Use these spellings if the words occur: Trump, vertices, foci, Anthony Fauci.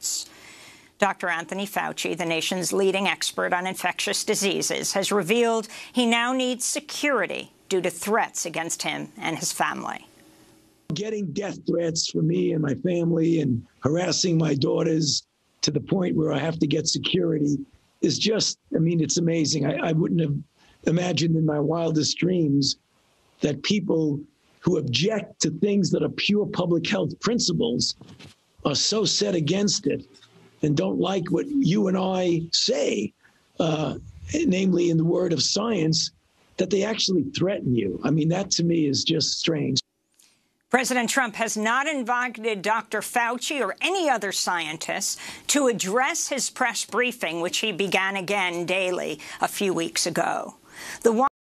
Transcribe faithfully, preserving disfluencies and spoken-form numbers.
results. Doctor Anthony Fauci, the nation's leading expert on infectious diseases, has revealed he now needs security due to threats against him and his family. Getting death threats for me and my family and harassing my daughters to the point where I have to get security is just, I mean, it's amazing. I, I wouldn't have imagined in my wildest dreams that people who object to things that are pure public health principles are so set against it and don't like what you and I say, uh, namely in the word of science, that they actually threaten you. I mean, that to me is just strange. President Trump has not invited Doctor Fauci or any other scientists to address his press briefing, which he began again daily a few weeks ago. The